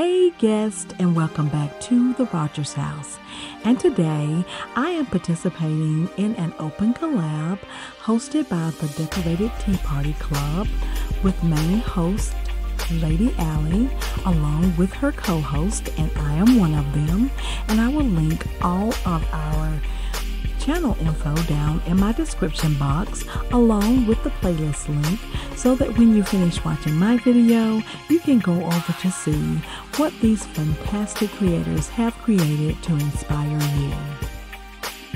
Hey guest, and welcome back to The Rodgers House. And today I am participating in an open collab hosted by the Decorated Tea Party Club with main host Lady Allie along with her co-host, and I am one of them, and I will link all of our channel info down in my description box along with the playlist link, so that when you finish watching my video you can go over to see what these fantastic creators have created to inspire you.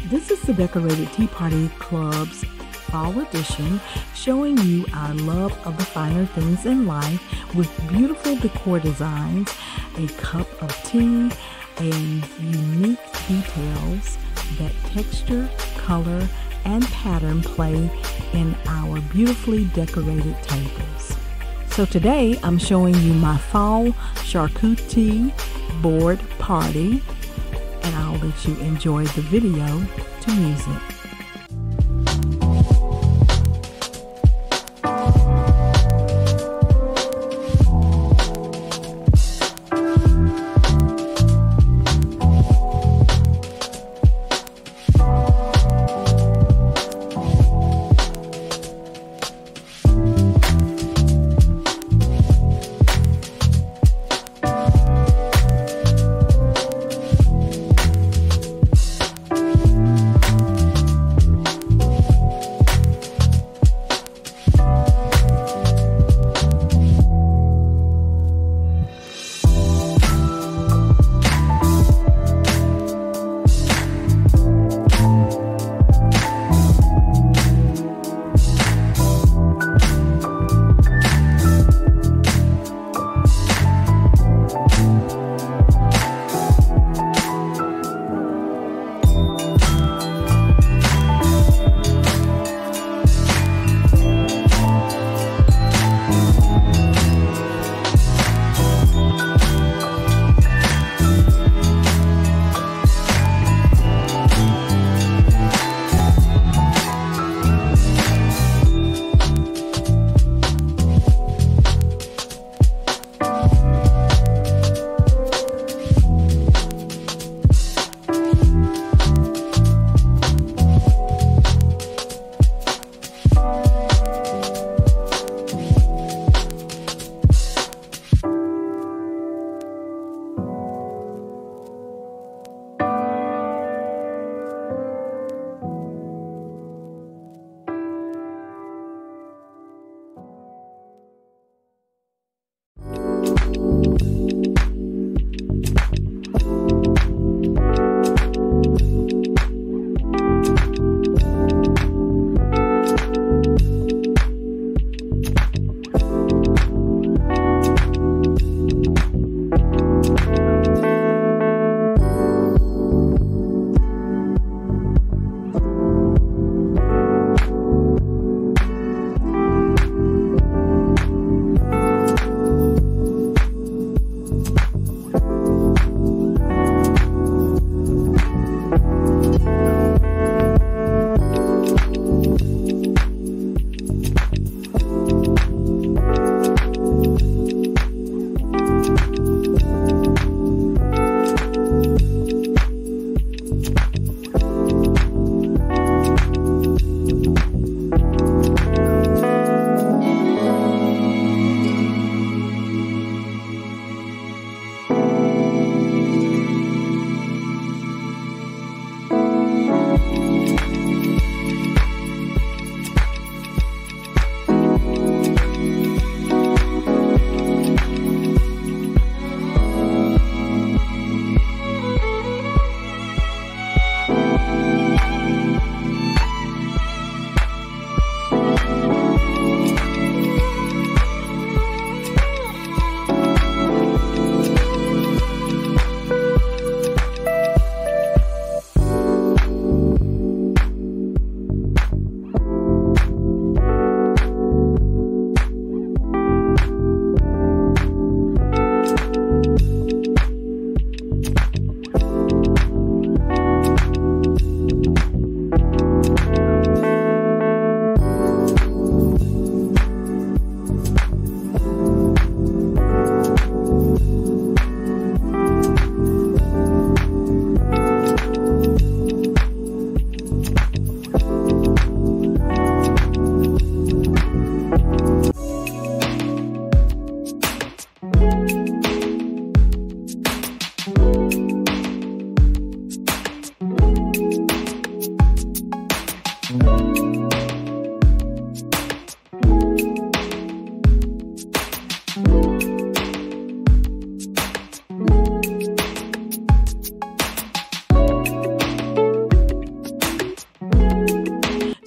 This is the Decorated Tea Party Club's fall edition, showing you our love of the finer things in life with beautiful decor designs, a cup of tea, and unique details that texture, color, and pattern play in our beautifully decorated tables. So today I'm showing you my fall charcuterie board party, and I'll let you enjoy the video to music.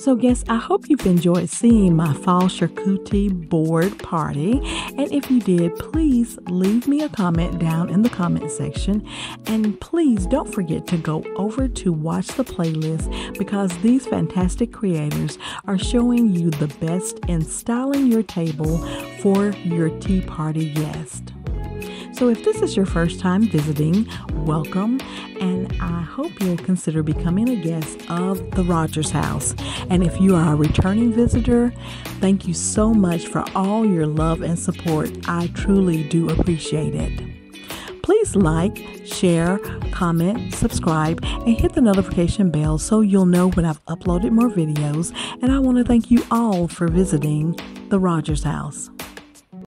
So yes, I hope you've enjoyed seeing my fall charcuterie board party. And if you did, please leave me a comment down in the comment section. And please don't forget to go over to watch the playlist, because these fantastic creators are showing you the best in styling your table for your tea party guest. So if this is your first time visiting, welcome, and I hope you'll consider becoming a guest of The Rodgers House. And if you are a returning visitor, thank you so much for all your love and support. I truly do appreciate it. Please like, share, comment, subscribe, and hit the notification bell so you'll know when I've uploaded more videos. And I want to thank you all for visiting The Rodgers House.